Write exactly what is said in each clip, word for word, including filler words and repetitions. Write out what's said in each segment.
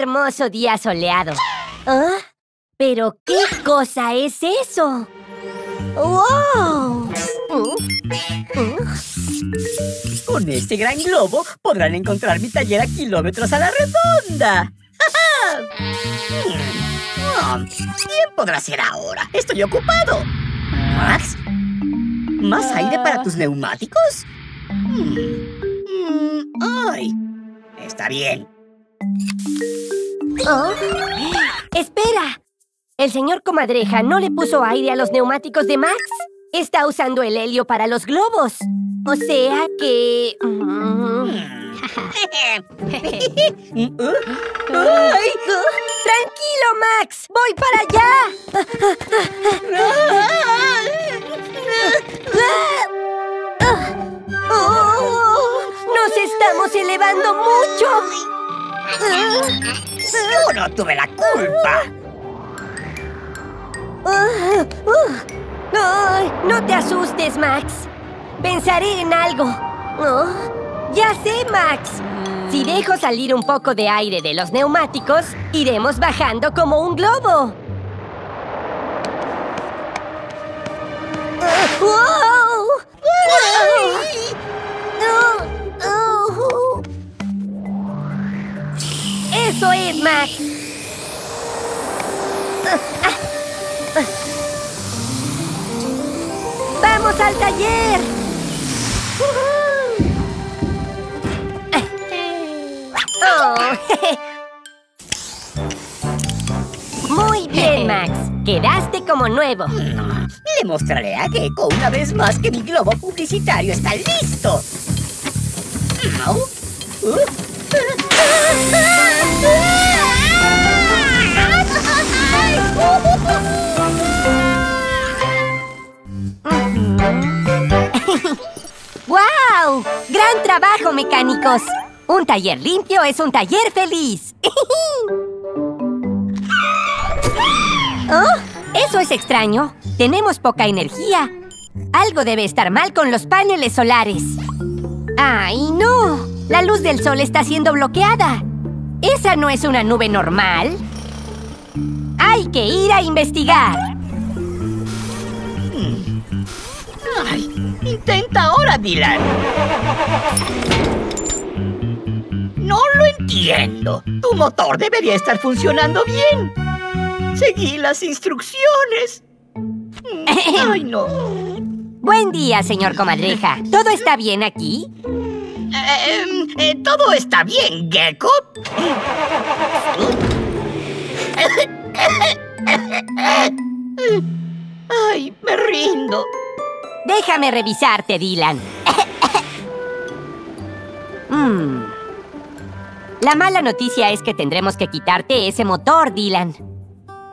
hermoso día soleado. ¿Ah? ¿Pero qué cosa es eso? ¡Wow! Con este gran globo podrán encontrar mi taller a kilómetros a la redonda. ¿Quién podrá ser ahora? Estoy ocupado. ¿Max? ¿Más aire para tus neumáticos? ¡Ay! Está bien. Oh. ¡Espera! ¿El señor Comadreja no le puso aire a los neumáticos de Max? Está usando el helio para los globos. O sea que... ¡Tranquilo, Max! ¡Voy para allá! Oh, ¡nos estamos elevando mucho! ¡Yo no tuve la culpa! Oh, oh. Oh, no te asustes, Max. Pensaré en algo. Oh, ya sé, Max. Si dejo salir un poco de aire de los neumáticos, iremos bajando como un globo. Oh, oh. ¡Eso es, Max! ¡Vamos al taller! Muy bien, Max. Quedaste como nuevo. Le mostraré a Gecko una vez más que mi globo publicitario está listo. ¡Wow! ¡Gran trabajo, mecánicos! Un taller limpio es un taller feliz. Oh, eso es extraño. Tenemos poca energía. Algo debe estar mal con los paneles solares. ¡Ay, no! La luz del sol está siendo bloqueada. ¿Esa no es una nube normal? ¡Hay que ir a investigar! Ay, ¡intenta ahora, Dylan! ¡No lo entiendo! ¡Tu motor debería estar funcionando bien! ¡Seguí las instrucciones! ¡Ay, no! Buen día, señor Comadreja. ¿Todo está bien aquí? Eh, eh, todo está bien, Gecko. Ay, me rindo. Déjame revisarte, Dylan. mm. La mala noticia es que tendremos que quitarte ese motor, Dylan.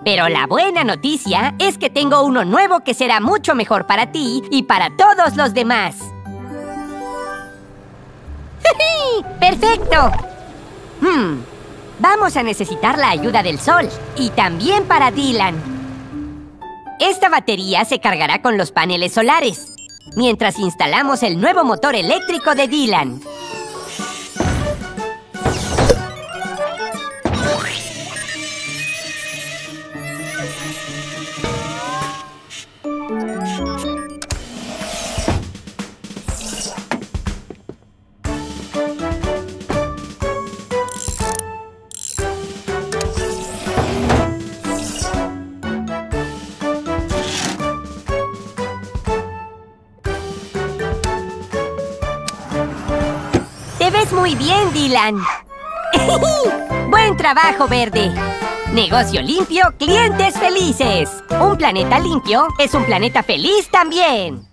Pero la buena noticia es que tengo uno nuevo que será mucho mejor para ti y para todos los demás. ¡Perfecto! Hmm. Vamos a necesitar la ayuda del sol y también para Dylan. Esta batería se cargará con los paneles solares mientras instalamos el nuevo motor eléctrico de Dylan. Muy bien, Dylan. Buen trabajo, Verde. Negocio limpio, clientes felices. Un planeta limpio es un planeta feliz también.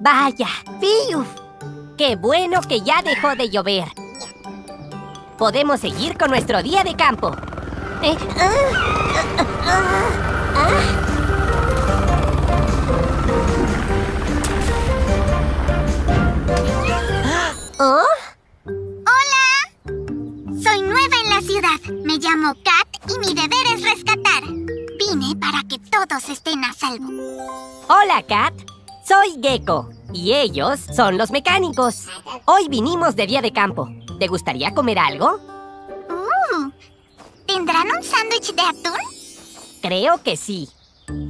Vaya, ¡fiuf! Qué bueno que ya dejó de llover. Podemos seguir con nuestro día de campo. ¿Eh? ¿Ah? ¿Ah? ¿Ah? ¿Oh? ¡Hola! Soy nueva en la ciudad. Me llamo Kat y mi deber es rescatar. Vine para que todos estén a salvo. Hola, Kat. Soy Gecko. y ellos son los mecánicos. Hoy vinimos de día de campo. ¿Te gustaría comer algo? Mm. ¿Tendrán un sándwich de atún? Creo que sí.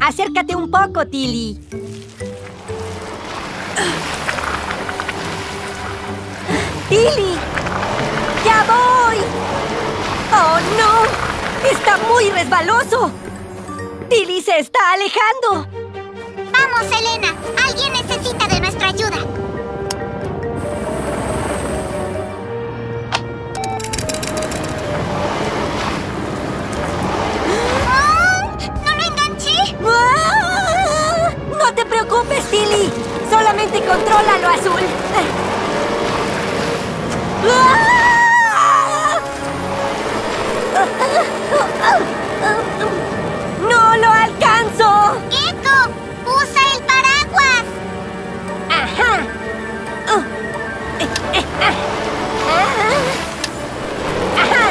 Acércate un poco, Tilly. ¡Tilly! ¡Ya voy! ¡Oh, no! ¡Está muy resbaloso! ¡Tilly se está alejando! ¡Vamos, Elena! ¡Alguien necesita de nuestra ayuda! ¡Oh! ¡No lo enganché! ¡Oh! ¡No te preocupes, Tilly! ¡Solamente controla lo azul! ¡No lo alcanzo! ¡Gecko! ¡Usa el paraguas! ¡Ajá! Uh. Eh, eh, ah. Ah. ¡Ajá!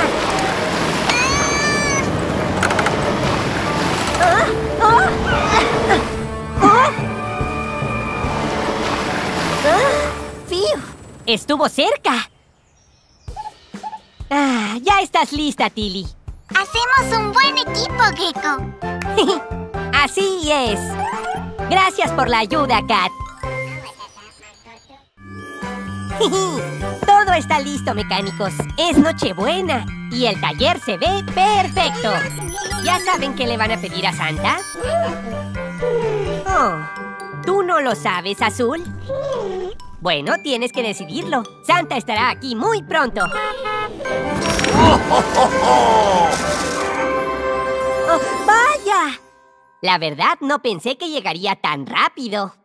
Ah. Oh. Oh. Ah. Ah. ¡Fiu! ¡Estuvo cerca! Ah, ya estás lista, Tilly. Hacemos un buen equipo, Gecko. Así es. Gracias por la ayuda, Kat. Todo está listo, mecánicos. Es Nochebuena y el taller se ve perfecto. ¿Ya saben qué le van a pedir a Santa? Oh, ¿tú no lo sabes, Azul? Bueno, tienes que decidirlo. Santa estará aquí muy pronto. ¡Oh, oh, oh, oh! Oh, ¡vaya! La verdad, no pensé que llegaría tan rápido.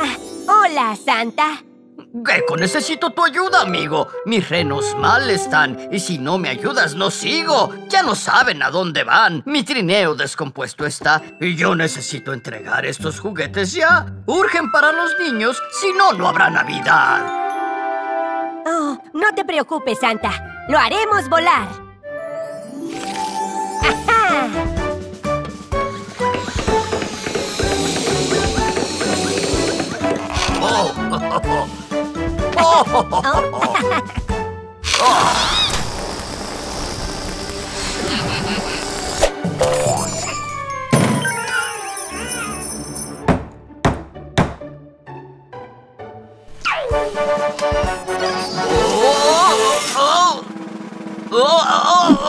Ah, hola, Santa. Gecko, necesito tu ayuda, amigo. Mis renos mal están. Y si no me ayudas, no sigo. Ya no saben a dónde van. Mi trineo descompuesto está. Y yo necesito entregar estos juguetes ya. Urgen para los niños, si no, no habrá Navidad. Oh, no te preocupes, Santa. ¡Lo haremos volar! ¡Ajá! Oh, oh, oh, oh. Oh, oh, oh,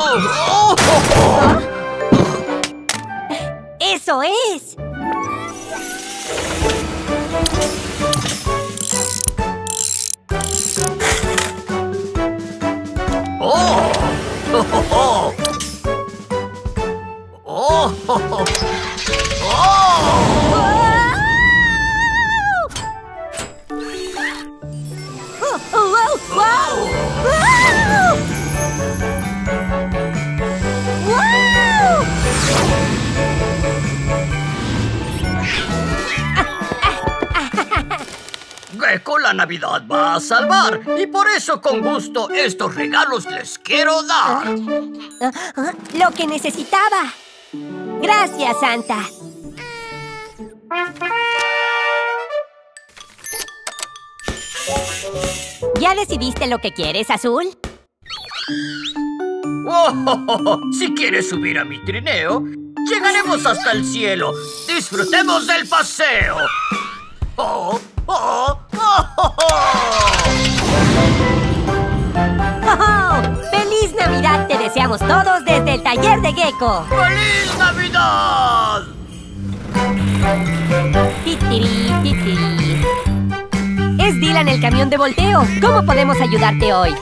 oh. ¡Eso es! ¡Oh! ¡Oh, oh, oh! ¡Oh, oh, oh! Gecko, la Navidad va a salvar y por eso con gusto estos regalos les quiero dar. Lo que necesitaba. Gracias, Santa. ¿Ya decidiste lo que quieres, Azul? Oh, oh, oh. Si quieres subir a mi trineo, llegaremos hasta el cielo. ¡Disfrutemos del paseo! ¡Oh! ¡Oh! ¡Oh! ¡Oh! ¡Oh! ¡Feliz Navidad! Te deseamos todos desde el taller de Gecko. ¡Feliz Navidad! ¡Titiri, titiri! Es Dylan el camión de volteo. ¿Cómo podemos ayudarte hoy?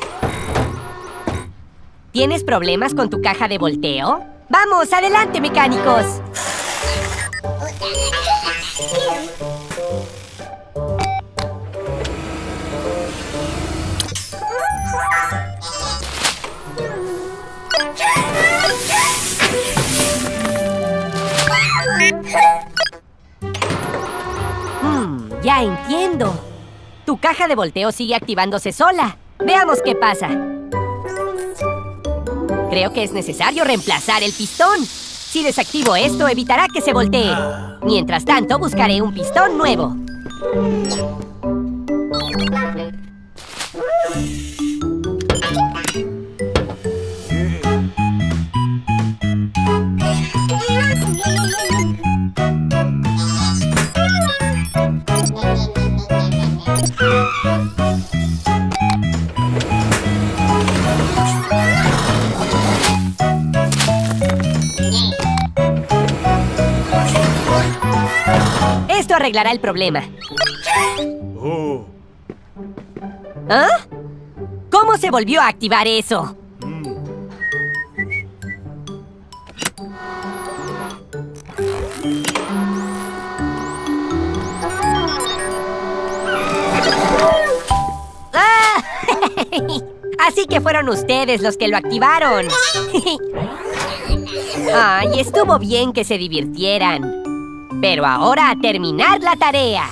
¿Tienes problemas con tu caja de volteo? ¡Vamos, adelante, mecánicos! Hmm, ya entiendo. Tu caja de volteo sigue activándose sola. Veamos qué pasa. Creo que es necesario reemplazar el pistón. Si desactivo esto, evitará que se voltee. Mientras tanto, buscaré un pistón nuevo. Esto arreglará el problema. Oh. ¿Ah? ¿Cómo se volvió a activar eso? Mm. Ah. Así que fueron ustedes los que lo activaron. Ay, estuvo bien que se divirtieran. Pero ahora a terminar la tarea.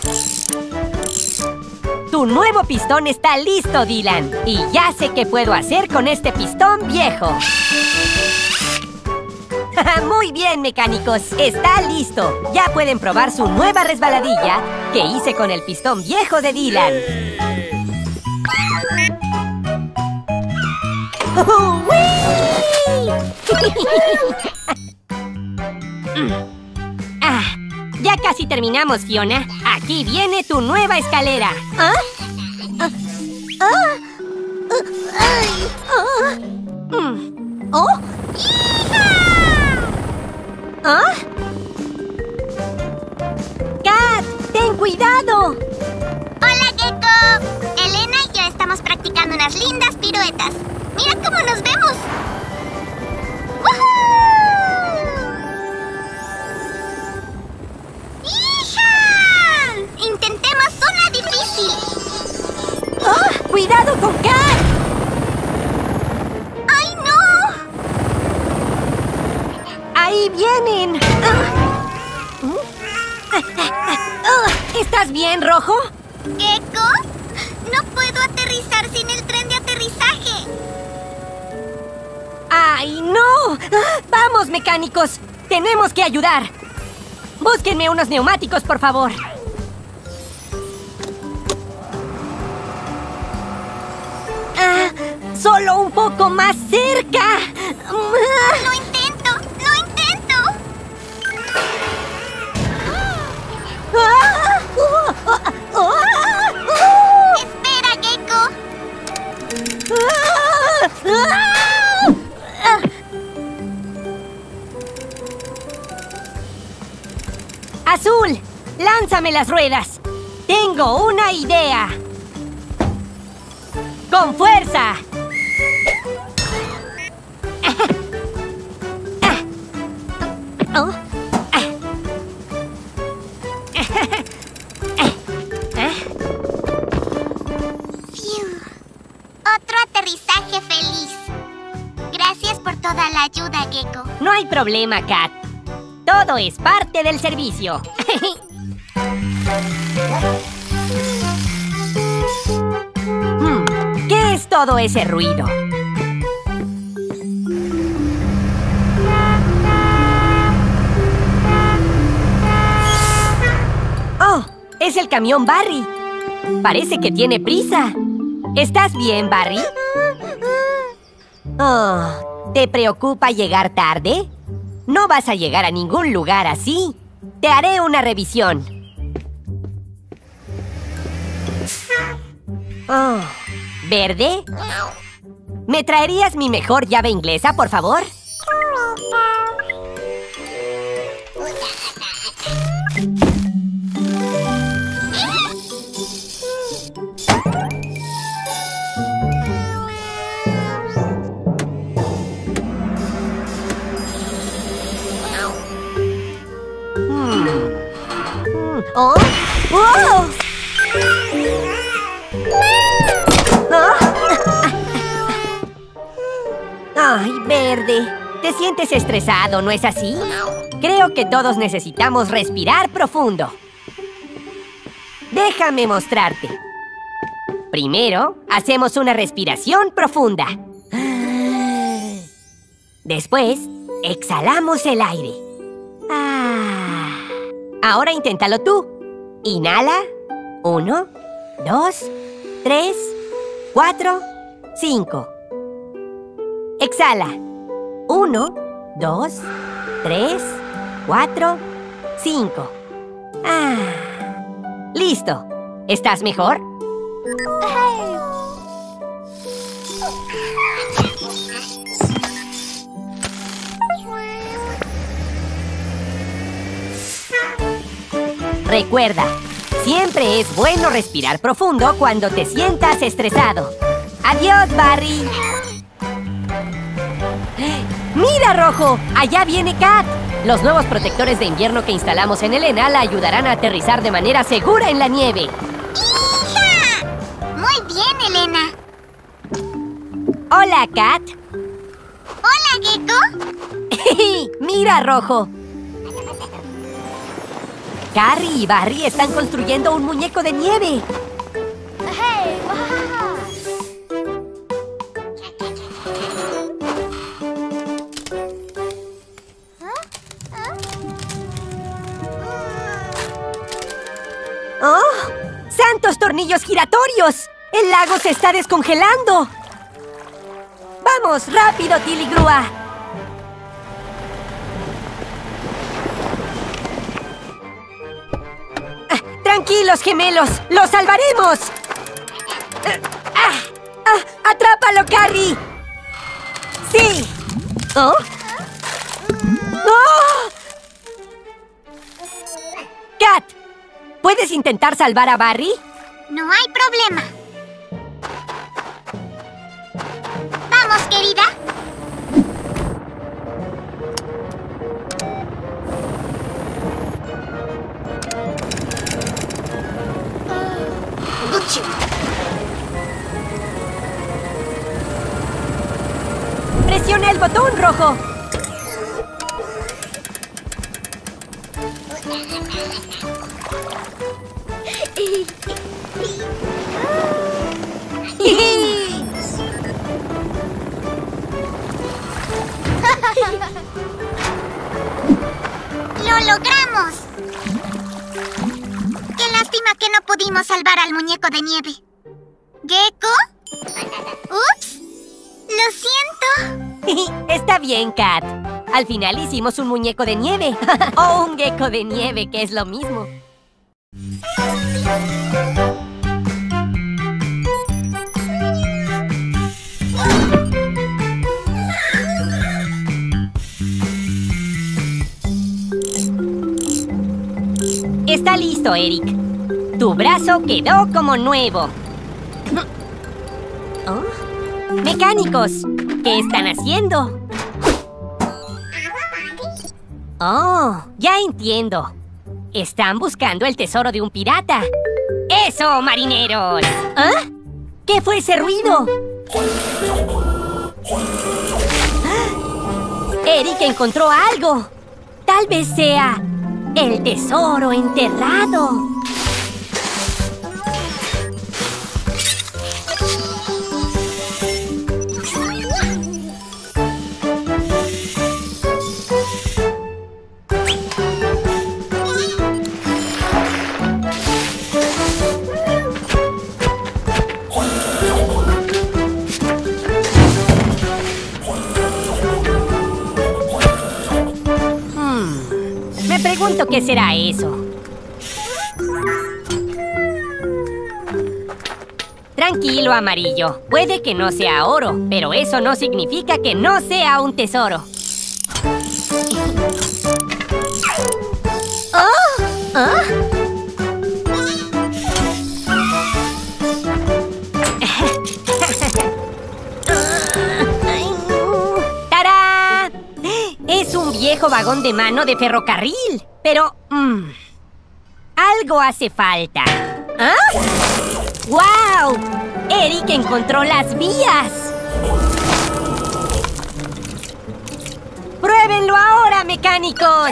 Tu nuevo pistón está listo, Dylan. Y ya sé qué puedo hacer con este pistón viejo. Muy bien, mecánicos. Está listo. Ya pueden probar su nueva resbaladilla que hice con el pistón viejo de Dylan. Ah. Ya casi terminamos, Fiona. Aquí viene tu nueva escalera. ¿Ah? Ah, ah, ah, ay, ah. Mm. Oh. ¿Ah? ¡Kat! ¡Ten cuidado! ¡Hola, Gecko! Elena y yo estamos practicando unas lindas piruetas. ¡Mira cómo nos vemos! ¡Woohoo! ¡Intentemos una difícil! ¡Oh! ¡Cuidado con Kat! ¡Ay, no! ¡Ahí vienen! ¿Estás bien, Rojo? ¿Gecko? No puedo aterrizar sin el tren de aterrizaje. ¡Ay, no! ¡Vamos, mecánicos! ¡Tenemos que ayudar! Búsquenme unos neumáticos, por favor. Ah, ¡solo un poco más cerca! ¡Lo intento! ¡Lo intento! ¡Ah! ¡Oh! ¡Oh! ¡Oh! ¡Oh! ¡Espera, Gecko! ¡Ah! ¡Ah! ¡Ah! ¡Azul! ¡Lánzame las ruedas! ¡Tengo una idea! ¡Con fuerza! Otro aterrizaje feliz. Gracias por toda la ayuda, Gecko. No hay problema, Kat. Todo es parte del servicio. Todo ese ruido. ¡Oh! ¡Es el camión Barry! Parece que tiene prisa. ¿Estás bien, Barry? Oh, ¿te preocupa llegar tarde? No vas a llegar a ningún lugar así. Te haré una revisión. Oh... ¿Verde? ¿Me traerías mi mejor llave inglesa, por favor? Hmm. Oh. ¡Oh! ¡Ay, Verde! ¿Te sientes estresado, no es así? Creo que todos necesitamos respirar profundo. Déjame mostrarte. Primero, hacemos una respiración profunda. Después, exhalamos el aire. Ahora inténtalo tú. Inhala. Uno, dos, tres, cuatro, cinco. Exhala. Uno, dos, tres, cuatro, cinco. Ah. Listo. ¿Estás mejor? Ay. Recuerda, siempre es bueno respirar profundo cuando te sientas estresado. ¡Adiós, Barry! ¡Mira, Rojo! ¡Allá viene Kat! Los nuevos protectores de invierno que instalamos en Elena la ayudarán a aterrizar de manera segura en la nieve. ¡Hija! Muy bien, Elena. Hola, Kat. Hola, Gecko. ¡Mira, Rojo! Carrie y Barry están construyendo un muñeco de nieve. Hey, wow. ¡Oh! ¡Santos tornillos giratorios! ¡El lago se está descongelando! ¡Vamos, rápido, Tilly Grúa! ¡Tranquilos, gemelos! ¡Los salvaremos! ¡Ah! ¡Ah! ¡Atrápalo, Carrie! ¡Sí! ¿Oh? ¡Oh! ¡Kat! ¿Puedes intentar salvar a Barry? No hay problema. ¡Vamos, querida! ¡Presiona el botón, Rojo! ¡Lo logramos! ¡Qué lástima que no pudimos salvar al muñeco de nieve! ¿Gecko? ¡Ups! ¡Lo siento! Está bien, Kat. Al final hicimos un muñeco de nieve. O un gecko de nieve, que es lo mismo. Está listo, Eric. Tu brazo quedó como nuevo. Oh. ¡Mecánicos! ¿Qué están haciendo? Oh, ya entiendo. Están buscando el tesoro de un pirata. ¡Eso, marineros! ¿Ah? ¿Qué fue ese ruido? ¡Ah! Eric encontró algo. Tal vez sea... ¡el tesoro enterrado! ¿Qué será eso? Tranquilo, Amarillo. Puede que no sea oro, pero eso no significa que no sea un tesoro. ¡Oh! ¿Ah? ¡Tarán! Es un viejo vagón de mano de ferrocarril. Pero... Mmm, algo hace falta. ¿Ah? ¡Wow! Eric encontró las vías. ¡Pruébenlo ahora, mecánicos!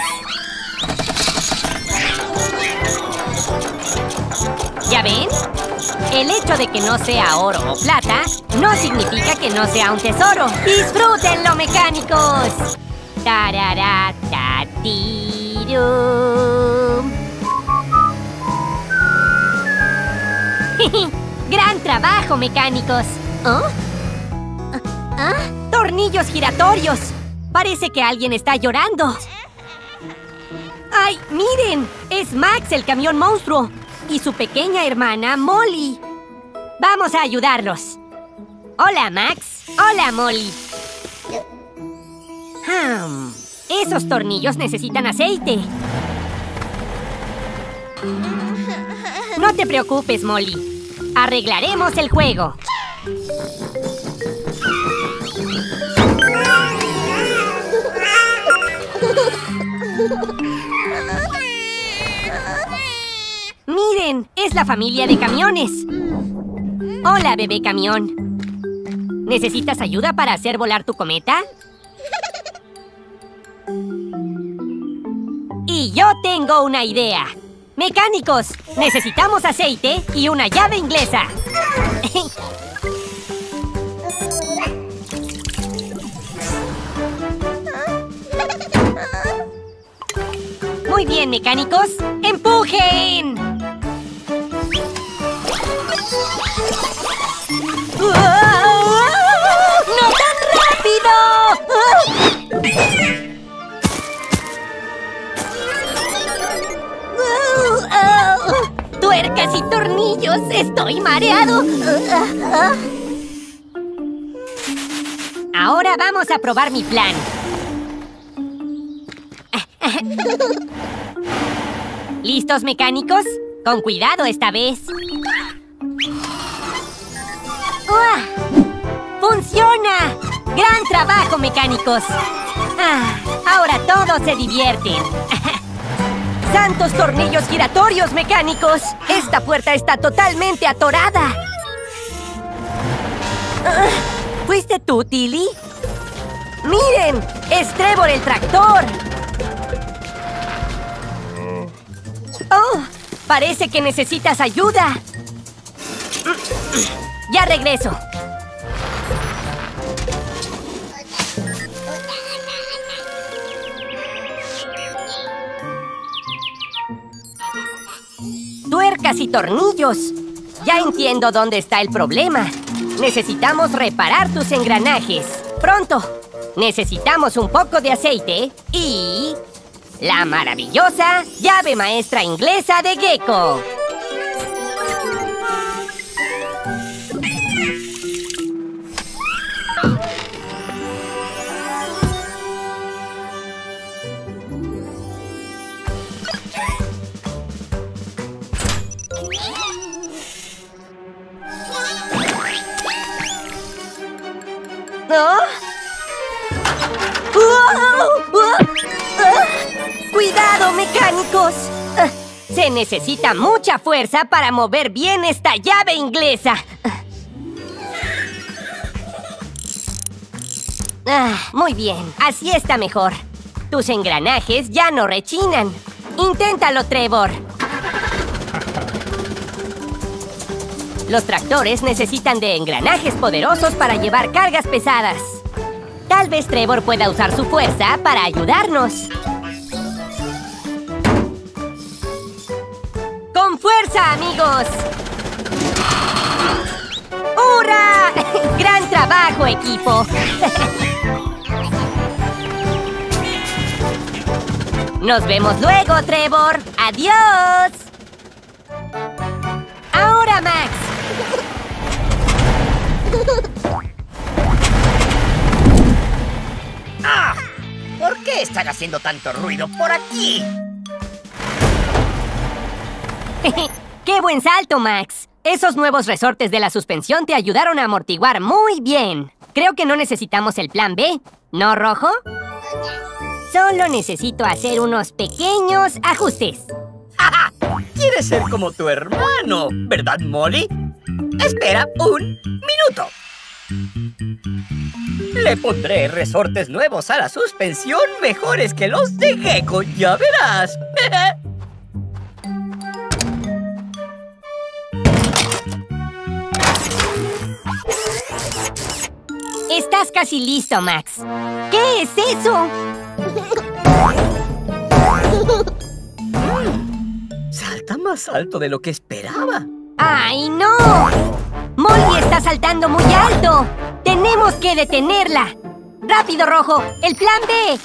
¿Ya ven? El hecho de que no sea oro o plata no significa que no sea un tesoro. ¡Disfrútenlo, mecánicos! ¡Tarará, tatí! ¡Tarán! ¡Gran trabajo, mecánicos! ¿Oh? ¿Ah? ¡Tornillos giratorios! Parece que alguien está llorando. ¡Ay, miren! Es Max, el camión monstruo, y su pequeña hermana, Molly. Vamos a ayudarlos. Hola, Max. Hola, Molly. Hmm. Esos tornillos necesitan aceite. No te preocupes, Molly. Arreglaremos el juego. Miren, es la familia de camiones. Hola, bebé camión. ¿Necesitas ayuda para hacer volar tu cometa? Y yo tengo una idea. Mecánicos, necesitamos aceite y una llave inglesa. Muy bien, mecánicos. ¡Empujen! ¡No tan rápido! ¡Tuercas y tornillos! ¡Estoy mareado! Ahora vamos a probar mi plan. ¿Listos, mecánicos? Con cuidado esta vez. ¡Oh! ¡Funciona! ¡Gran trabajo, mecánicos! Ah, ahora todos se divierten. ¡Santos tornillos giratorios, mecánicos! ¡Esta puerta está totalmente atorada! Uh, ¿Fuiste tú, Tilly? ¡Miren! ¡Es Trevor el tractor! ¡Oh! Parece que necesitas ayuda. ¡Ya regreso! Tuercas y tornillos. Ya entiendo dónde está el problema. Necesitamos reparar tus engranajes. Pronto. Necesitamos un poco de aceite y... la maravillosa llave maestra inglesa de Gecko. ¿No? ¡Oh! ¡Oh! ¡Oh! ¡Oh! ¡Cuidado, mecánicos! Uh, se necesita mucha fuerza para mover bien esta llave inglesa. Ah, muy bien, así está mejor. Tus engranajes ya no rechinan. Inténtalo, Trevor. Los tractores necesitan de engranajes poderosos para llevar cargas pesadas. Tal vez Trevor pueda usar su fuerza para ayudarnos. ¡Con fuerza, amigos! ¡Hurra! ¡Gran trabajo, equipo! ¡Nos vemos luego, Trevor! ¡Adiós! ¡Ahora, Max! ¡Ah! ¿Por qué están haciendo tanto ruido por aquí? ¡Qué buen salto, Max! Esos nuevos resortes de la suspensión te ayudaron a amortiguar muy bien. Creo que no necesitamos el plan B, ¿no, Rojo? Solo necesito hacer unos pequeños ajustes. ¡Ja, ja! ¿Quieres ser como tu hermano, verdad, Molly? Espera un minuto. Le pondré resortes nuevos a la suspensión mejores que los de Gecko, ya verás. Estás casi listo, Max. ¿Qué es eso? Salta más alto de lo que esperaba. ¡Ay, no! ¡Molly está saltando muy alto! ¡Tenemos que detenerla! ¡Rápido, Rojo! ¡El plan B!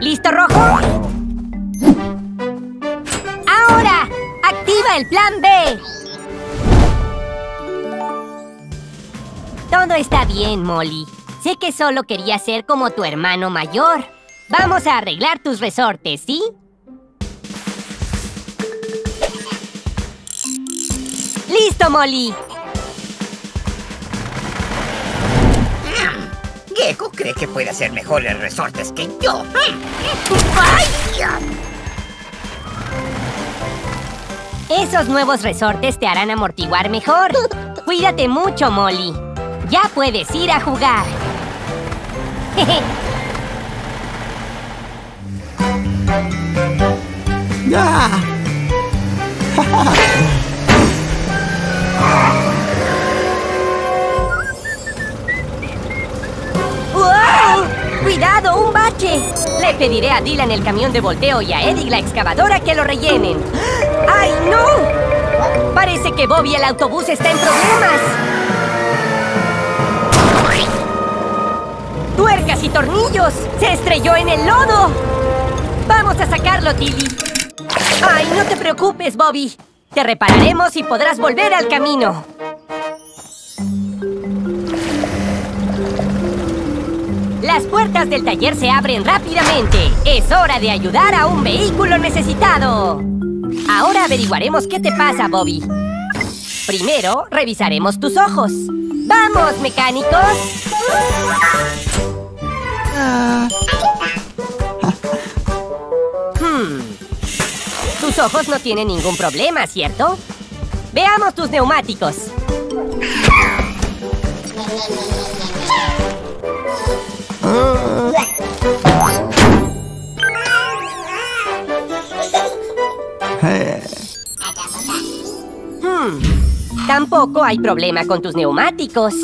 ¿Listo, Rojo? ¡Ahora! ¡Activa el plan B! Todo está bien, Molly. Sé que solo quería ser como tu hermano mayor. Vamos a arreglar tus resortes, ¿sí? ¡Listo, Molly! Gecko cree que puede hacer mejores resortes que yo. ¡Vaya! Esos nuevos resortes te harán amortiguar mejor. Cuídate mucho, Molly. Ya puedes ir a jugar. ¡Wow! ¡Cuidado, un bache! Le pediré a Dylan el camión de volteo y a Eric la excavadora que lo rellenen. ¡Ay, no! Parece que Bobby y el autobús está en problemas. ¡Tuercas y tornillos! ¡Se estrelló en el lodo! ¡Vamos a sacarlo, Tilly! ¡Ay, no te preocupes, Bobby! Te repararemos y podrás volver al camino. Las puertas del taller se abren rápidamente. Es hora de ayudar a un vehículo necesitado. Ahora averiguaremos qué te pasa, Bobby. Primero, revisaremos tus ojos. ¡Vamos, mecánicos! Hmm. Tus ojos no tienen ningún problema, ¿cierto? Veamos tus neumáticos. Hmm. Tampoco hay problema con tus neumáticos.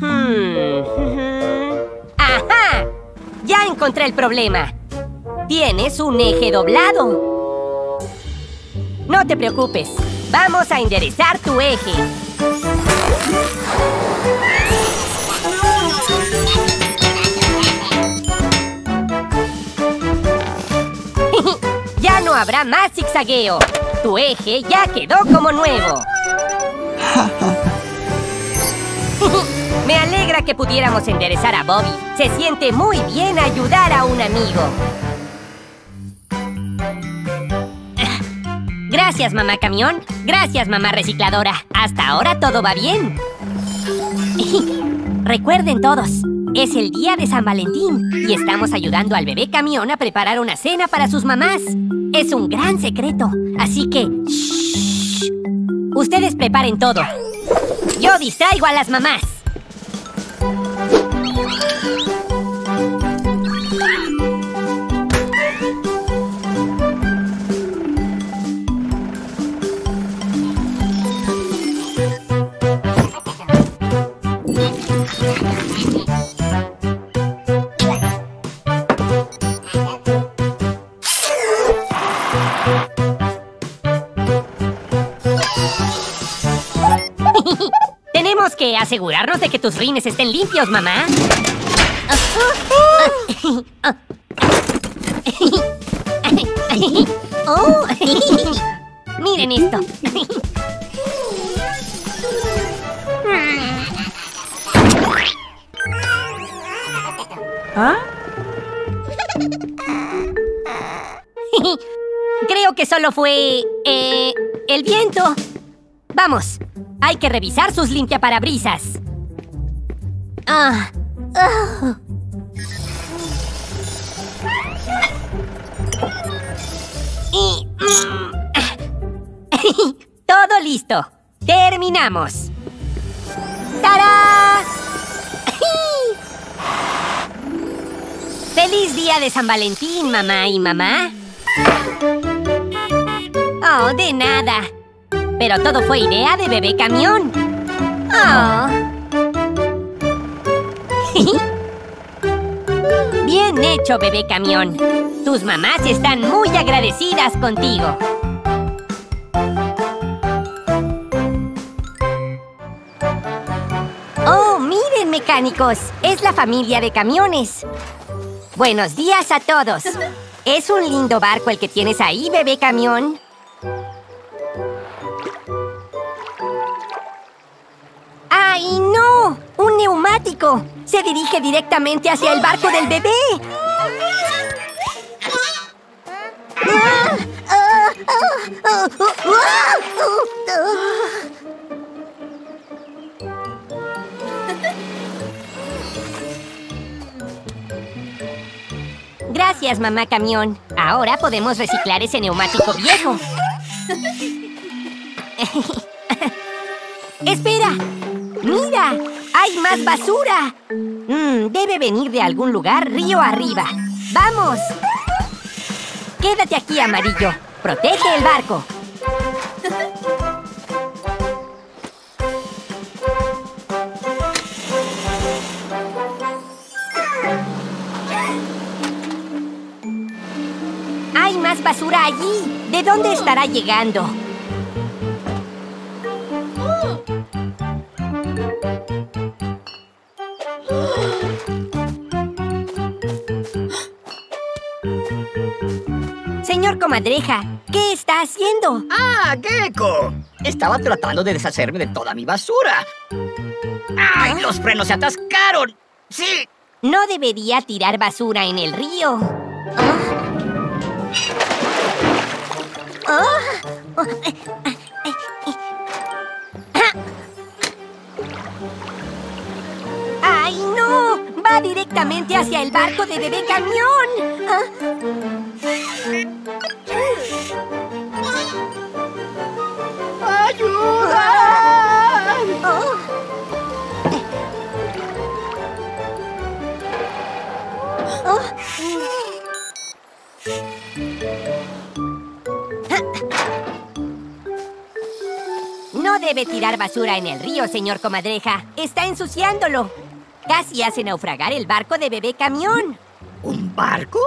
Hmm. ¡Ajá! Ya encontré el problema. Tienes un eje doblado. No te preocupes. Vamos a enderezar tu eje. Ya no habrá más zigzagueo. Tu eje ya quedó como nuevo. Me alegra que pudiéramos enderezar a Bobby. Se siente muy bien ayudar a un amigo. Gracias, mamá camión. Gracias, mamá recicladora. Hasta ahora todo va bien. Recuerden todos, es el día de San Valentín y estamos ayudando al bebé camión a preparar una cena para sus mamás. Es un gran secreto, así que... Shh. Ustedes preparen todo. Yo distraigo a las mamás. Tenemos que asegurarnos de que tus rines estén limpios, mamá. Oh. Miren esto. ¿Ah? Creo que solo fue... Eh, el viento. Vamos, hay que revisar sus limpiaparabrisas. Ah. Oh. Y... Todo listo. Terminamos. ¡Tarán! ¡Feliz día de San Valentín, mamá y mamá! Oh, de nada. Pero todo fue idea de bebé camión. Oh. Bien hecho, bebé camión. Tus mamás están muy agradecidas contigo. ¡Oh, miren, mecánicos! Es la familia de camiones. Buenos días a todos. Es un lindo barco el que tienes ahí, bebé camión. ¡Ay, no! ¡Un neumático! ¡Se dirige directamente hacia el barco del bebé! Gracias, mamá camión. Ahora podemos reciclar ese neumático viejo. ¡Espera! ¡Mira! ¡Hay más basura! Mm, debe venir de algún lugar río arriba. ¡Vamos! Quédate aquí, amarillo. Protege el barco. ¡Hay más basura allí! ¿De dónde estará llegando? Señor Comadreja, ¿qué está haciendo? ¡Ah, Gecko! Estaba tratando de deshacerme de toda mi basura. ¡Ay, ¿Ah? los frenos se atascaron! ¡Sí! No debería tirar basura en el río. ¿Ah? Oh. Oh. ¡Ay, no! ¡Va directamente hacia el barco de bebé camión! ¿Ah? ¡Ayuda! Oh. Oh. No debe tirar basura en el río, señor Comadreja. Está ensuciándolo. Casi hace naufragar el barco de bebé camión. ¿Un barco?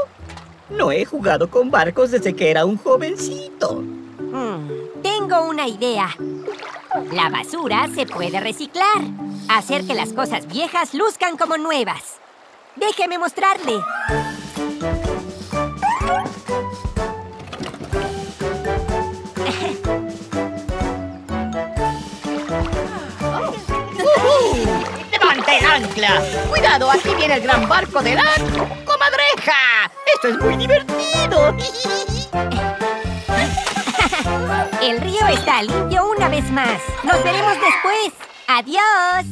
No he jugado con barcos desde que era un jovencito. Mm, tengo una idea. La basura se puede reciclar. Hacer que las cosas viejas luzcan como nuevas. Déjeme mostrarle. uh-huh. ¡Levante el ancla! ¡Cuidado! Aquí viene el gran barco de la Comadreja. ¡Esto es muy divertido! El río está limpio una vez más. ¡Nos veremos después! ¡Adiós!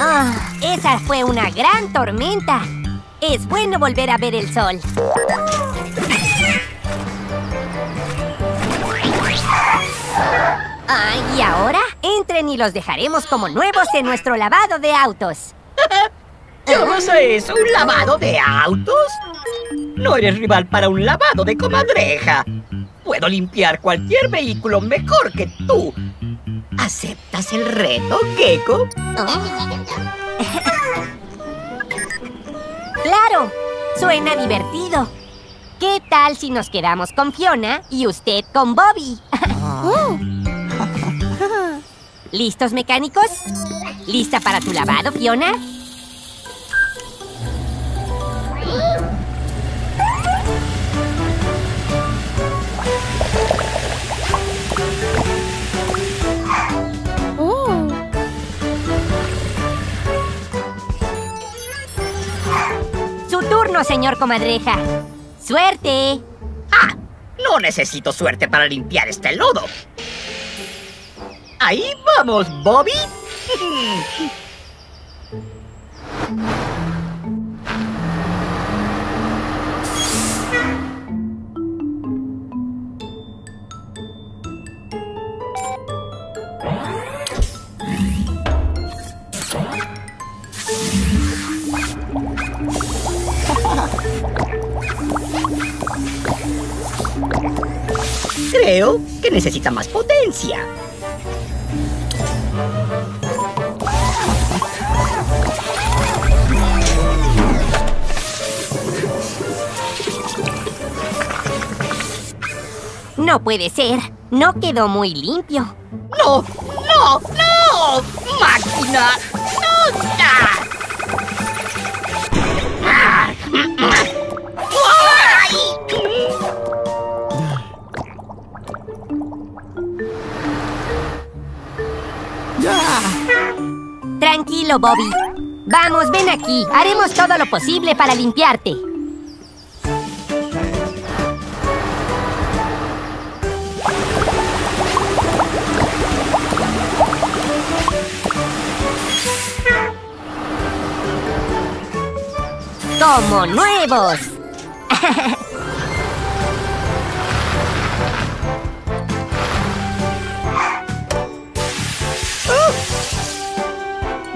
Oh, ¡esa fue una gran tormenta! Es bueno volver a ver el sol. Ay, ¿y ahora? Entren y los dejaremos como nuevos en nuestro lavado de autos. ¿Vamos a eso? ¿Un lavado de autos? No eres rival para un lavado de Comadreja. Puedo limpiar cualquier vehículo mejor que tú. ¿Aceptas el reto, Gecko? ¡Claro! Suena divertido. ¿Qué tal si nos quedamos con Fiona y usted con Bobby? ¿Listos, mecánicos? ¿Lista para tu lavado, Fiona? Señor Comadreja. ¡Suerte! ¡Ah! No necesito suerte para limpiar este lodo. ¡Ahí vamos, Bobby! Creo que necesita más potencia. No puede ser. No quedó muy limpio. ¡No! ¡No! ¡No! ¡Máquina! ¡No! ¡Ah! Tranquilo, Bobby. Vamos, ven aquí. Haremos todo lo posible para limpiarte. ¡Como nuevos!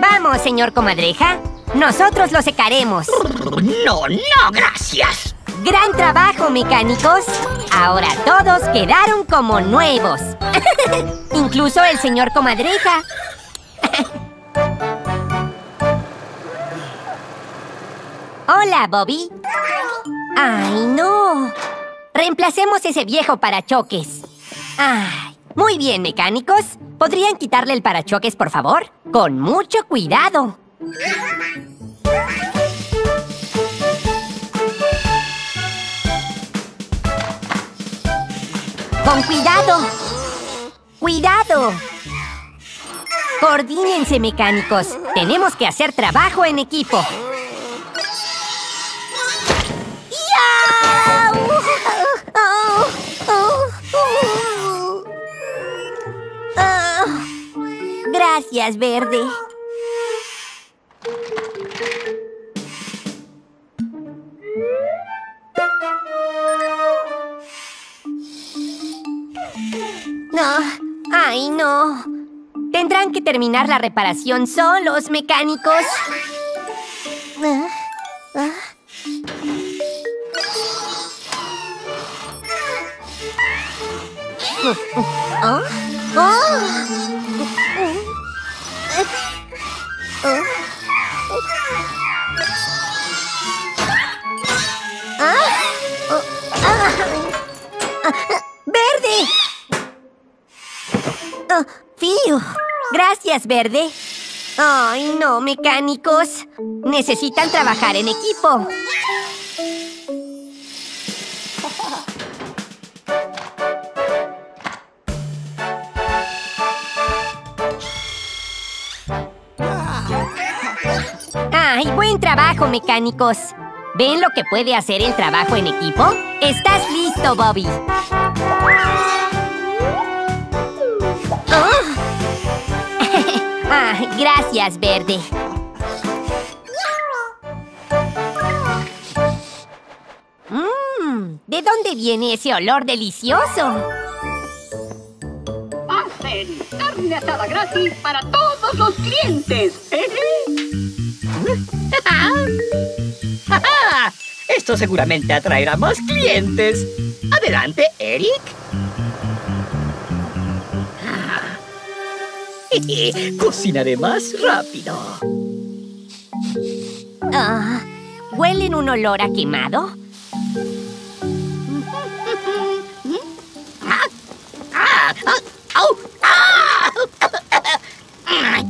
Vamos, señor Comadreja. Nosotros lo secaremos. No, no, gracias. Gran trabajo, mecánicos. Ahora todos quedaron como nuevos. Incluso el señor Comadreja. Hola, Bobby. ¡Ay, no! Reemplacemos ese viejo parachoques. ¡Ay! Muy bien, mecánicos. ¿Podrían quitarle el parachoques, por favor? Con mucho cuidado. ¡Con cuidado! ¡Cuidado! Coordínense, mecánicos. Tenemos que hacer trabajo en equipo. Gracias, Verde. No, ay, no. Tendrán que terminar la reparación solos, mecánicos. ¿Ah? ¿Ah? ¿Ah? ¿Ah? ¿Ah? ¿Ah? ¿Ah? ¿Ah? ¡Verde! Oh, ¡Fío! Gracias, Verde. ¡Ay, no, mecánicos! Necesitan trabajar en equipo. Trabajo, mecánicos. ¿Ven lo que puede hacer el trabajo en equipo? ¡Estás listo, Bobby! Oh. Ah, gracias, Verde. Mm, ¿de dónde viene ese olor delicioso? Hacen carne asada gratis para todos los clientes. Esto seguramente atraerá más clientes. Adelante, Eric. Cocinaré más rápido. Ah, ¿huelen un olor a quemado?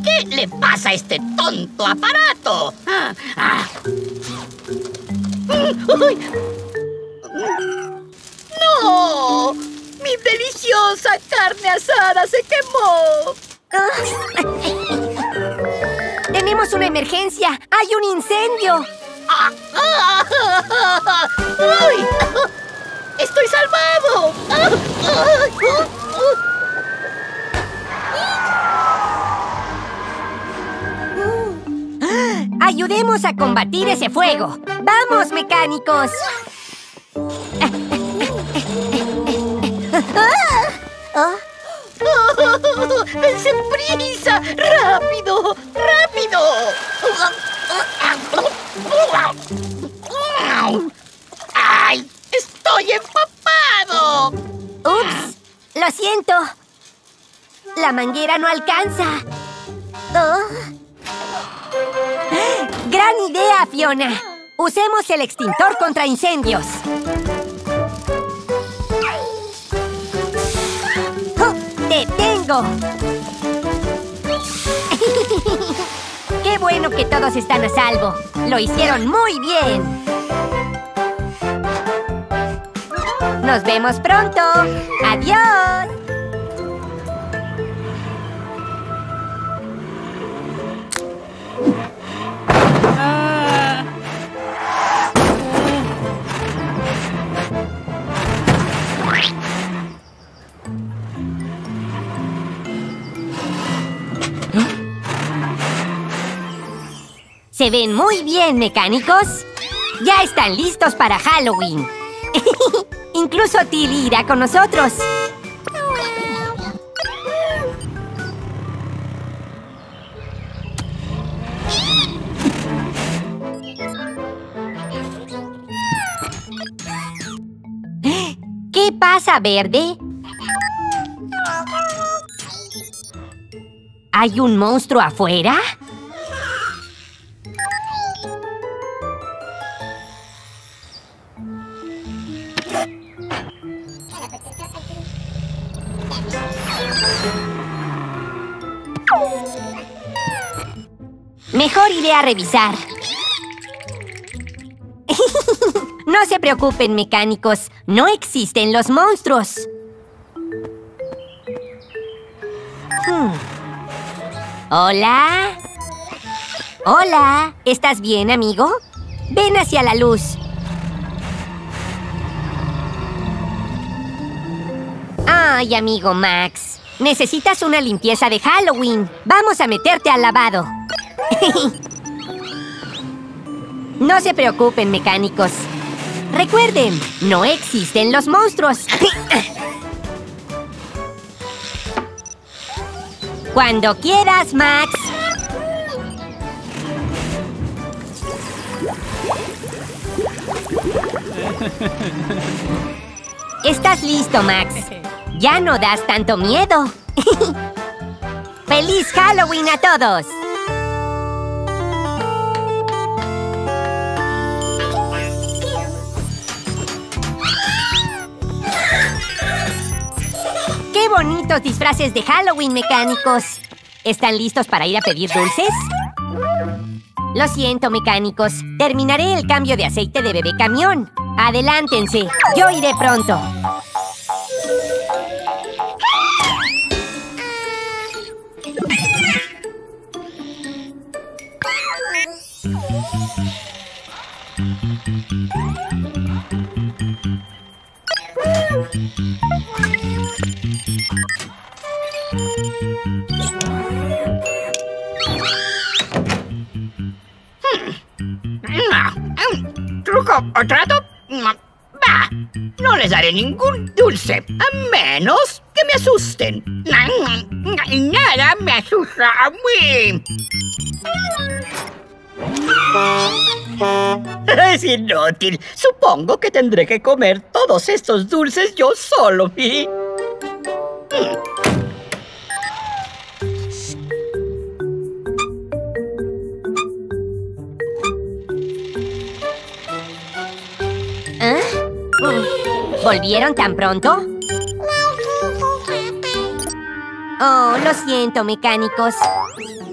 ¿Qué le pasa a este tonto aparato? ¡No! ¡Mi deliciosa carne asada se quemó! ¡Tenemos una emergencia! ¡Hay un incendio! ¡Ay! ¡Estoy salvado! ¡Ayudemos a combatir ese fuego! ¡Vamos, mecánicos! ¡Dense prisa! ¡Rápido! ¡Rápido! ¡Ay! ¡Estoy empapado! ¡Ups! Lo siento. La manguera no alcanza. Oh. ¡Gran idea, Fiona! Usemos el extintor contra incendios. ¡Te tengo! ¡Qué bueno que todos están a salvo! ¡Lo hicieron muy bien! ¡Nos vemos pronto! ¡Adiós! ¿Se ven muy bien, mecánicos? ¡Ya están listos para Halloween! Incluso Tilly irá con nosotros. ¿Qué pasa, Verde? ¿Hay un monstruo afuera? Mejor iré a revisar. No se preocupen, mecánicos. No existen los monstruos. Hmm. Hola. Hola. ¿Estás bien, amigo? Ven hacia la luz. Ay, amigo Max. Necesitas una limpieza de Halloween. Vamos a meterte al lavado. No se preocupen, mecánicos. Recuerden, no existen los monstruos. Cuando quieras, Max. Estás listo, Max. Ya no das tanto miedo. ¡Feliz Halloween a todos! ¡Qué bonitos disfraces de Halloween, mecánicos! ¿Están listos para ir a pedir dulces? Lo siento, mecánicos. Terminaré el cambio de aceite de bebé camión. Adelántense. Yo iré pronto. ¿Truco o trato? Bah, no les daré ningún dulce, a menos que me asusten. Nada me asusta a mí. Es inútil. Supongo que tendré que comer todos estos dulces yo solo. ¿Eh? ¿Volvieron tan pronto? Oh, lo siento, mecánicos.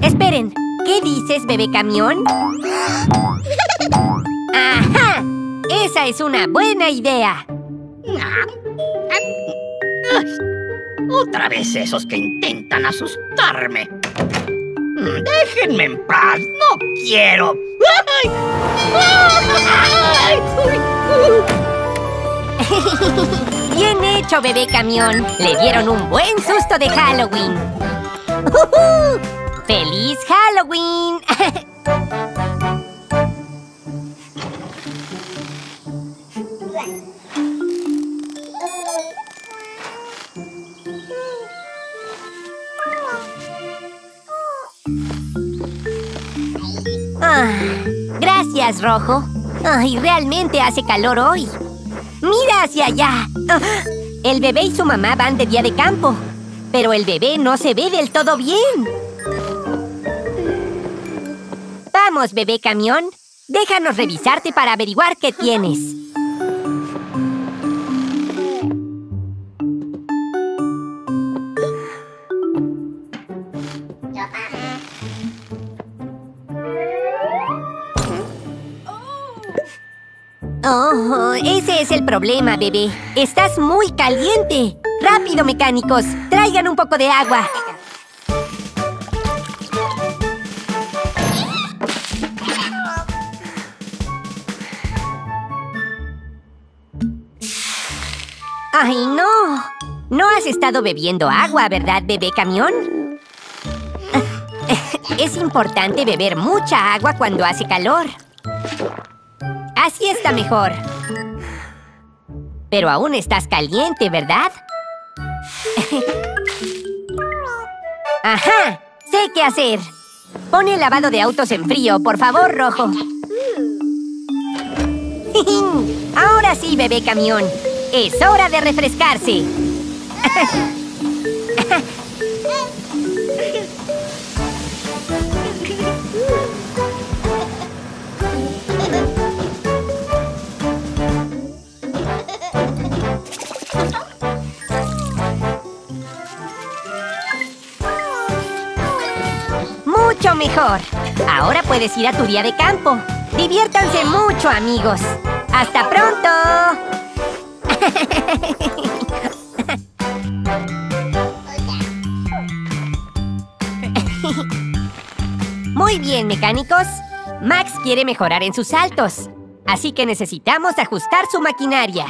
Esperen. ¿Qué dices, bebé camión? ¡Ajá! ¡Esa es una buena idea! Otra vez esos que intentan asustarme. ¡Déjenme en paz! ¡No quiero! ¡Ay! ¡Ay! Bien hecho, bebé camión. Le dieron un buen susto de Halloween. ¡Uh-huh! ¡Feliz Halloween! Ah, gracias, Rojo. Ay, realmente hace calor hoy. ¡Mira hacia allá! Ah, el bebé y su mamá van de día de campo. Pero el bebé no se ve del todo bien. Vamos, bebé camión. Déjanos revisarte para averiguar qué tienes. Oh, ese es el problema, bebé. Estás muy caliente. Rápido, mecánicos. Traigan un poco de agua. ¡Ay, no! No has estado bebiendo agua, ¿verdad, bebé camión? Es importante beber mucha agua cuando hace calor. Así está mejor. Pero aún estás caliente, ¿verdad? ¡Ajá! ¡Sé qué hacer! Pon el lavado de autos en frío, por favor, Rojo. Ahora sí, bebé camión. ¡Es hora de refrescarse! ¡Mucho mejor! Ahora puedes ir a tu día de campo. ¡Diviértanse mucho, amigos! ¡Hasta pronto! Muy bien, mecánicos. Max quiere mejorar en sus saltos, así que necesitamos ajustar su maquinaria.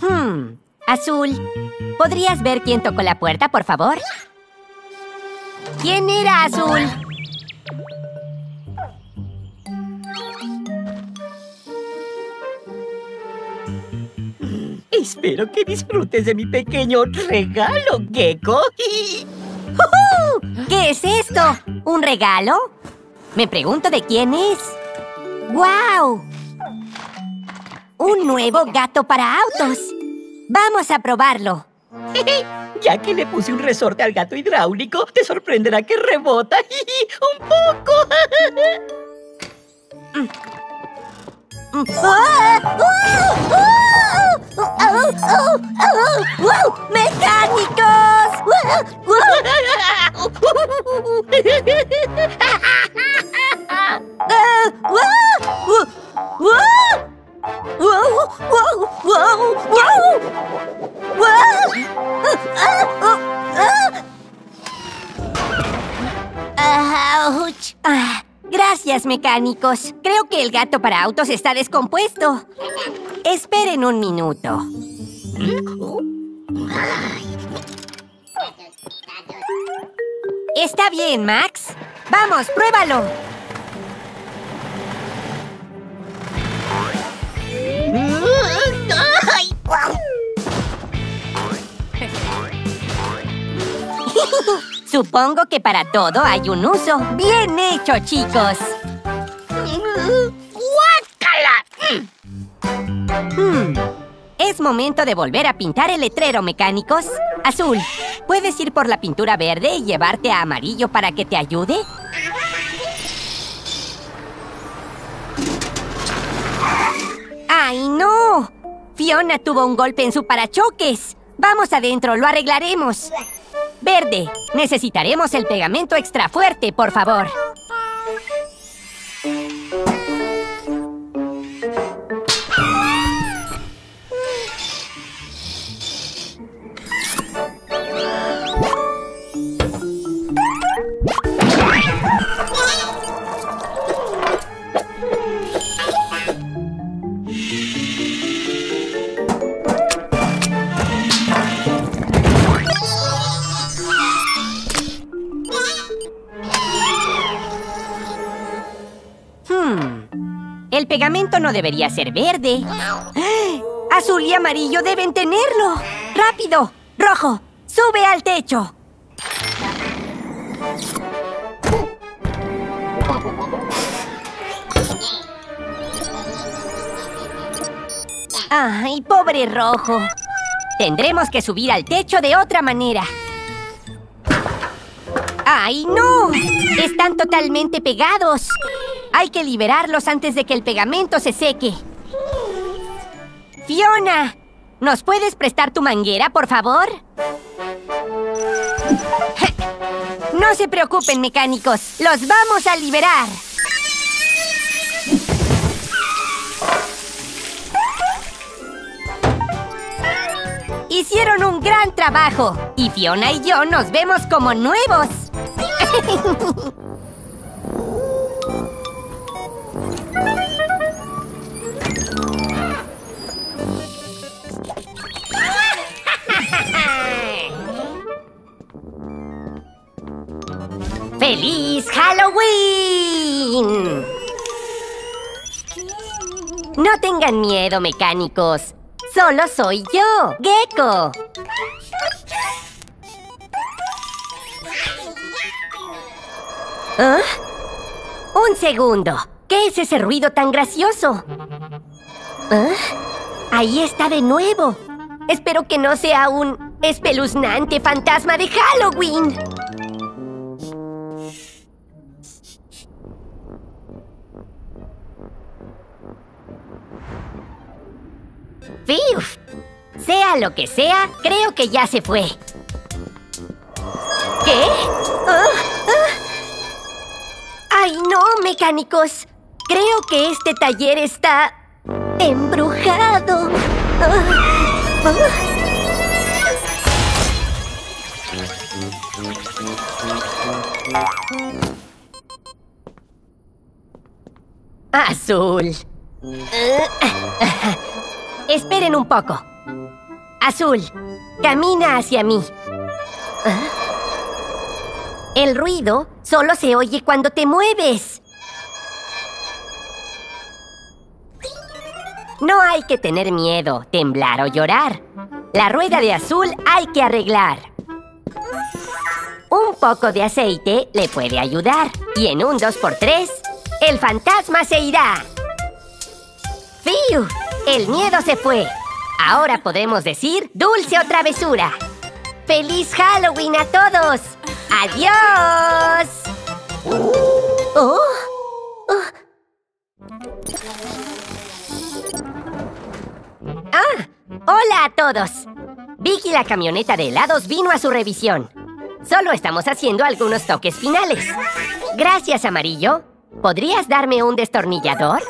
Hmm, Azul, ¿podrías ver quién tocó la puerta, por favor? ¿Quién era, Azul? Espero que disfrutes de mi pequeño regalo, Gecko. ¿Qué es esto? ¿Un regalo? Me pregunto de quién es. ¡Guau! Un nuevo gato para autos. Vamos a probarlo. Ya que le puse un resorte al gato hidráulico, te sorprenderá que rebota un poco. ¡Mecánicos! ¡Wow! ¡Wow! ¡Wow! ¡Wow! ¡Wow! ¡Auch! Ah, gracias, mecánicos. Creo que el gato para autos está descompuesto. Esperen un minuto. Está bien, Max. Vamos, pruébalo. Supongo que para todo hay un uso. ¡Bien hecho, chicos! ¡Guácala! Hmm. Es momento de volver a pintar el letrero, mecánicos. Azul, ¿puedes ir por la pintura verde y llevarte a amarillo para que te ayude? ¡Ay, no! Fiona tuvo un golpe en su parachoques. Vamos adentro, lo arreglaremos. Verde, necesitaremos el pegamento extra fuerte, por favor. El pegamento no debería ser verde. Azul y amarillo deben tenerlo. ¡Rápido! ¡Rojo! ¡Sube al techo! ¡Ay, pobre Rojo! Tendremos que subir al techo de otra manera. ¡Ay, no! Están totalmente pegados. Hay que liberarlos antes de que el pegamento se seque. Fiona, ¿nos puedes prestar tu manguera, por favor? No se preocupen, mecánicos. Los vamos a liberar. Hicieron un gran trabajo. Y Fiona y yo nos vemos como nuevos. ¡Feliz Halloween! No tengan miedo, mecánicos. Solo soy yo, Gecko. ¿Ah? Un segundo. ¿Qué es ese ruido tan gracioso? ¿Ah? Ahí está de nuevo. Espero que no sea un espeluznante fantasma de Halloween. ¡Fiuf! Sea lo que sea, creo que ya se fue. ¿Qué? ¡Oh! ¡Oh! ¡Ay, no, mecánicos! Creo que este taller está embrujado. ¡Oh! ¡Oh! Azul. Esperen un poco. Azul, camina hacia mí. ¿Ah? El ruido solo se oye cuando te mueves. No hay que tener miedo, temblar o llorar. La rueda de Azul hay que arreglar. Un poco de aceite le puede ayudar. Y en un dos por tres, el fantasma se irá. ¡Fiu! El miedo se fue. Ahora podemos decir dulce o travesura. ¡Feliz Halloween a todos! ¡Adiós! ¡Oh! ¡Oh! ¡Ah! ¡Hola a todos! Vicky, la camioneta de helados, vino a su revisión. Solo estamos haciendo algunos toques finales. Gracias, Amarillo. ¿Podrías darme un destornillador?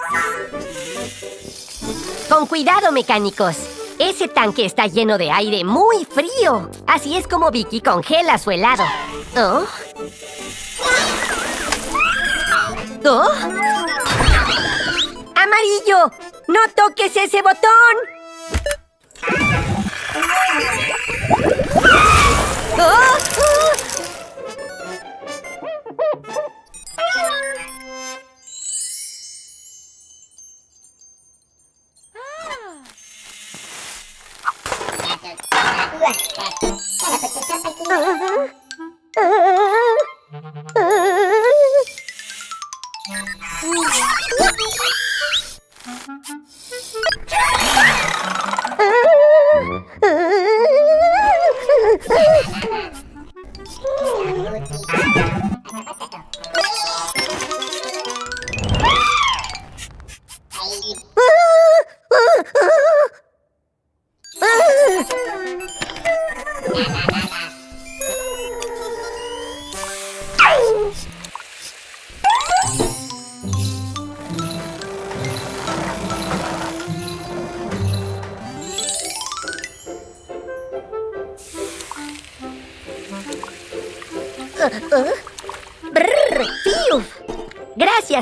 Con cuidado, mecánicos. Ese tanque está lleno de aire muy frío. Así es como Vicky congela su helado. ¿Oh? ¿Oh? ¡Amarillo! ¡No toques ese botón! ¡Oh!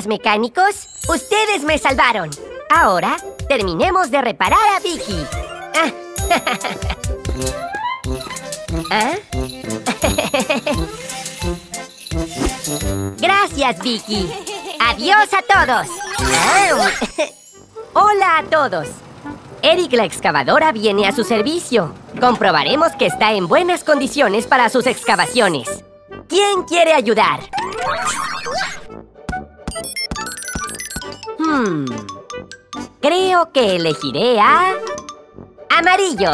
Mecánicos, ustedes me salvaron. Ahora, terminemos de reparar a Vicky. Ah. ¿Ah? Gracias, Vicky. Adiós a todos. Ah. Hola a todos. Eric, la excavadora, viene a su servicio. Comprobaremos que está en buenas condiciones para sus excavaciones. ¿Quién quiere ayudar? Hmm. Creo que elegiré a... Amarillo.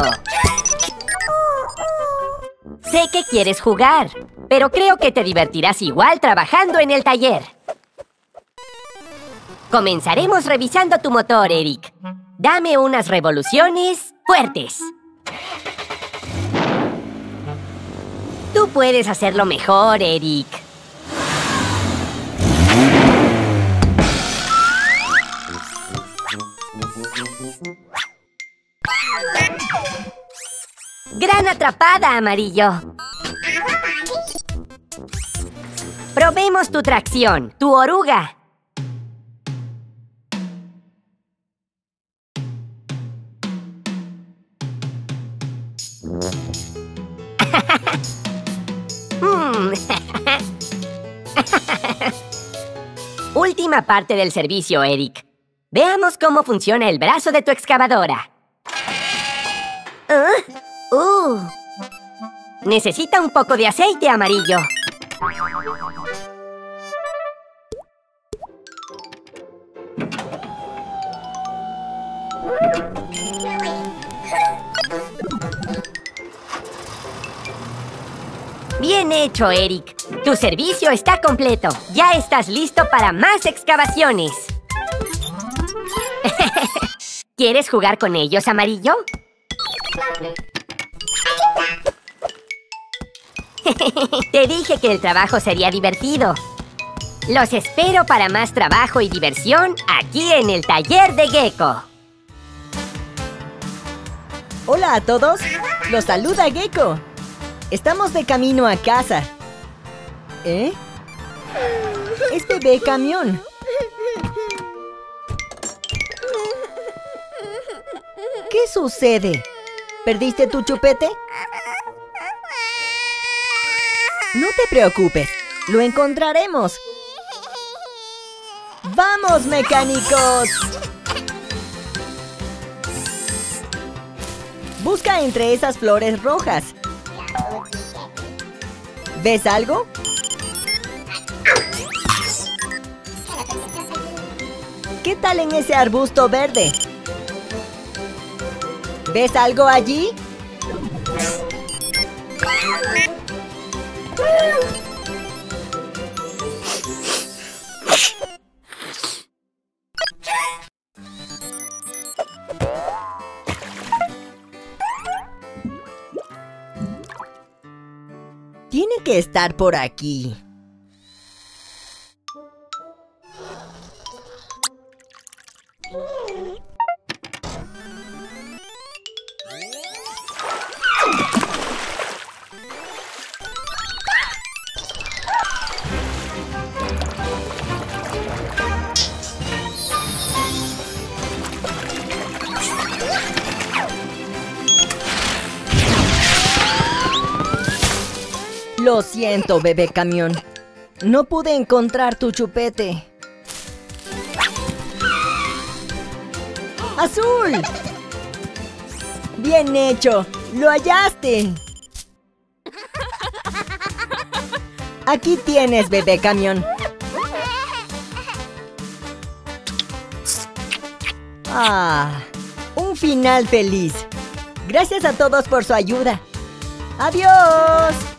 Sé que quieres jugar, pero creo que te divertirás igual trabajando en el taller. Comenzaremos revisando tu motor, Eric. Dame unas revoluciones fuertes. Tú puedes hacerlo mejor, Eric. Gran atrapada, Amarillo. Probemos tu tracción, tu oruga. Última parte del servicio, Eric. Veamos cómo funciona el brazo de tu excavadora. ¿Uh? Uh. Necesita un poco de aceite, Amarillo. Bien hecho, Eric. Tu servicio está completo. Ya estás listo para más excavaciones. ¿Quieres jugar con ellos, Amarillo? Te dije que el trabajo sería divertido. Los espero para más trabajo y diversión aquí en el taller de Gecko. Hola a todos. Los saluda Gecko. Estamos de camino a casa. ¿Eh? Es bebé camión. ¿Qué sucede? ¿Perdiste tu chupete? No te preocupes, lo encontraremos. ¡Vamos, mecánicos! Busca entre esas flores rojas. ¿Ves algo? ¿Qué tal en ese arbusto verde? ¿Ves algo allí? Tiene que estar por aquí. Lo siento, bebé camión. No pude encontrar tu chupete. ¡Azul! ¡Bien hecho! ¡Lo hallaste! Aquí tienes, bebé camión. ¡Ah! Un final feliz. Gracias a todos por su ayuda. ¡Adiós!